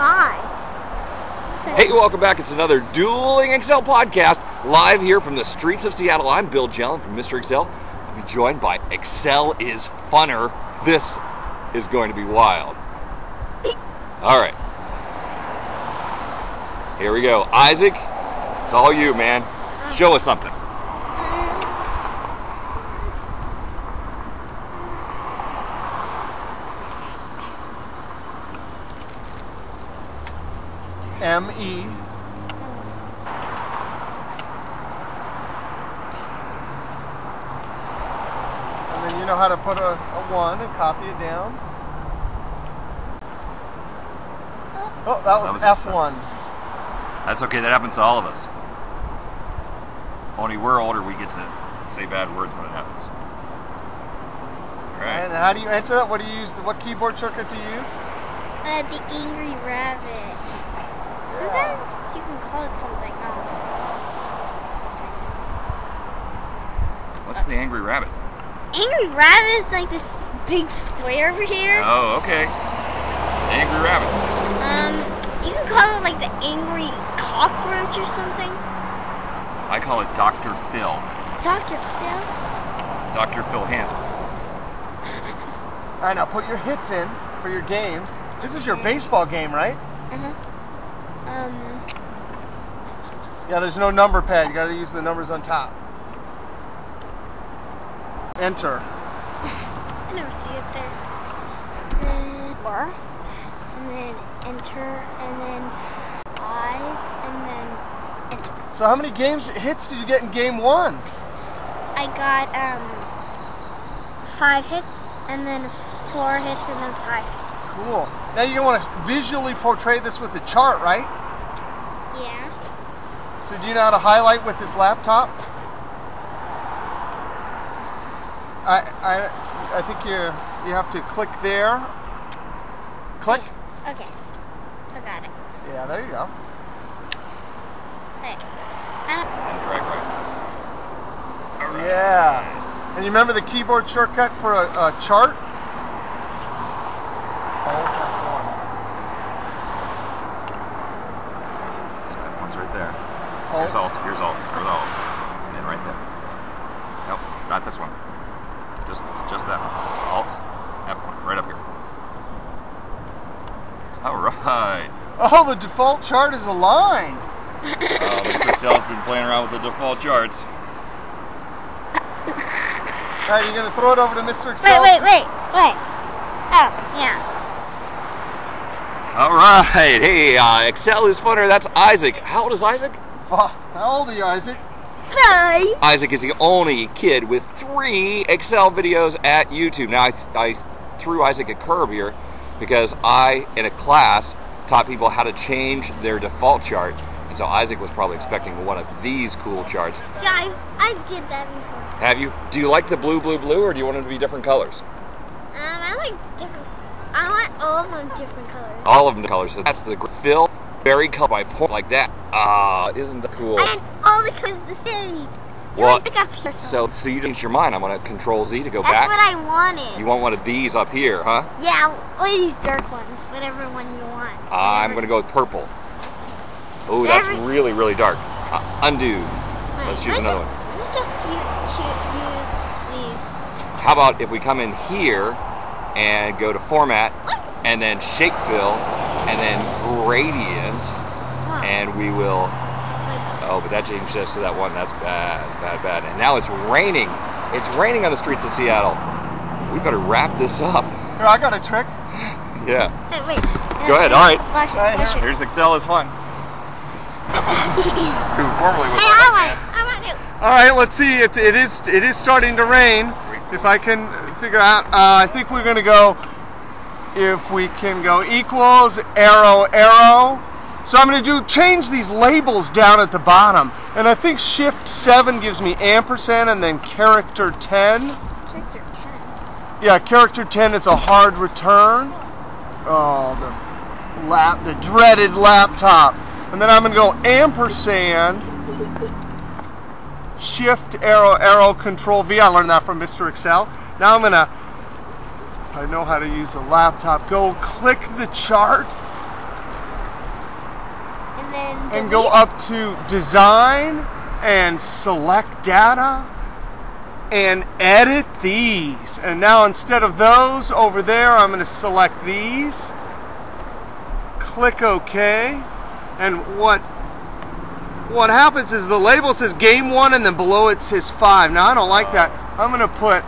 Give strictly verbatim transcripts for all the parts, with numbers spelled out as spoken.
guy. Hey, welcome back. It's another Dueling Excel podcast, live here from the streets of Seattle. I'm Bill Jelen from Mister Excel. I'll be joined by Excel is Funner. This is going to be wild. All right. Here we go. Isaac, it's all you, man. Show us something. M E And then you know how to put a, a one and copy it down. Oh, that was, that was F one. That's okay, that happens to all of us. Only we're older, we get to say bad words when it happens. All right. And how do you enter that? What do you use? What keyboard shortcut do you use? Uh, the Angry Rabbit. Sometimes you can call it something else. What's the Angry Rabbit? Angry Rabbit is like this big square over here. Oh, okay. The Angry Rabbit. Um, you can call it like the Angry Cockroach or something. I call it Doctor Phil. Doctor Phil? Doctor Phil Handler. All right, now put your hits in for your games. This is your baseball game, right? Mm-hmm. Um, yeah, there's no number pad. You gotta use the numbers on top. Enter. I never see it there. And then bar, and then enter, and then five, and then enter. So how many games hits did you get in game one? I got um five hits, and then four hits, and then five hits. Cool. Now you're gonna want to visually portray this with a chart, right? So do you know how to highlight with this laptop? I I I think you you have to click there. Click. Okay. I got it. Yeah, there you go. Hey. And drag right. All right. Yeah. And you remember the keyboard shortcut for a, a chart? Here's alt, here's alt, here's alt, and then right there. Nope, not this one. Just just that one. Alt, F one, right up here. Alright. Oh, the default chart is a line. Oh, Mister Excel's been playing around with the default charts. Alright, you're going to throw it over to Mister Excel? Wait, wait, wait, wait. Oh, yeah. Alright, hey, uh, Excel is Funner, that's Isaac. How old is Isaac? How old are you, Isaac? Five. Isaac is the only kid with three Excel videos at YouTube. Now, I, th I threw Isaac a curb here because I, in a class, taught people how to change their default chart. And so Isaac was probably expecting one of these cool charts. Yeah, I, I did that before. Have you? Do you like the blue, blue, blue, or do you want them to be different colors? Um, I like different. I want all of them different colors. All of them colors. So that's the fill. Very color by point like that. Ah, uh, isn't that cool? And all the colors the same. You well, pick up here. So, so you changed your mind. I'm gonna Control Z to go That's back. That's what I wanted. You want one of these up here, huh? Yeah, one of these dark ones, whatever one you want. Uh, I'm gonna go with purple. Oh, that's really, really dark. Uh, undo. Right, let's choose let's another just, one. Let's just use these. How about if we come in here and go to Format, what? And then Shape Fill, and then Gradient, wow. And we will, oh, but that changed us to that one. That's bad, bad, bad. And now it's raining. It's raining on the streets of Seattle. We better wrap this up. Here, I got a trick. Yeah. Hey, wait. Go ahead, all right. Flash it, flash it. Here's Excel is Fun. Who formerly was hey, I want, I want to. All right, let's see. It, it, is, it is starting to rain. If I can figure out, uh, I think we're going to go. If we can go equals, arrow, arrow. So I'm going to do change these labels down at the bottom. And I think shift seven gives me ampersand and then character ten. Character ten? Yeah, character ten is a hard return. Oh, the, lap, the dreaded laptop. And then I'm going to go ampersand, shift, arrow, arrow, control V. I learned that from Mister Excel. Now I'm going to... I know how to use a laptop. Go click the chart. and then delete. And go up to design and select data and edit these. And now instead of those over there, I'm going to select these. Click OK. And what what happens is the label says game one and then below it says five. Now I don't like that. I'm going to put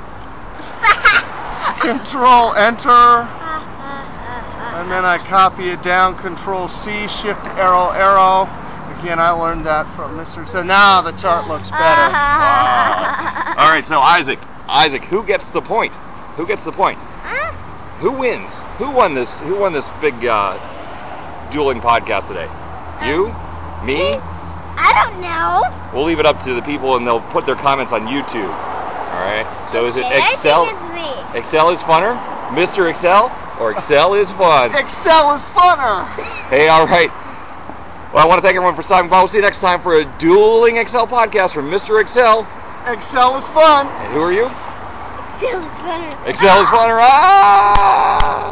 Control Enter, and then I copy it down, Control C, Shift, Arrow, Arrow. Again, I learned that from Mister Excel. Now the chart looks better. Wow. All right, so Isaac, Isaac, who gets the point? Who gets the point? Huh? Who wins? Who won this? Who won this big uh, dueling podcast today? Um, you, me? I don't know. We'll leave it up to the people, and they'll put their comments on YouTube. All right. So is it okay, Excel? I think it's me. Excel is Funner, Mister Excel, or Excel is Fun? Excel is Funner. Hey, all right. Well, I want to thank everyone for stopping by. We'll see you next time for a dueling Excel podcast from Mister Excel. Excel is fun. And who are you? Excel is Funner. Excel is Funner. Ah!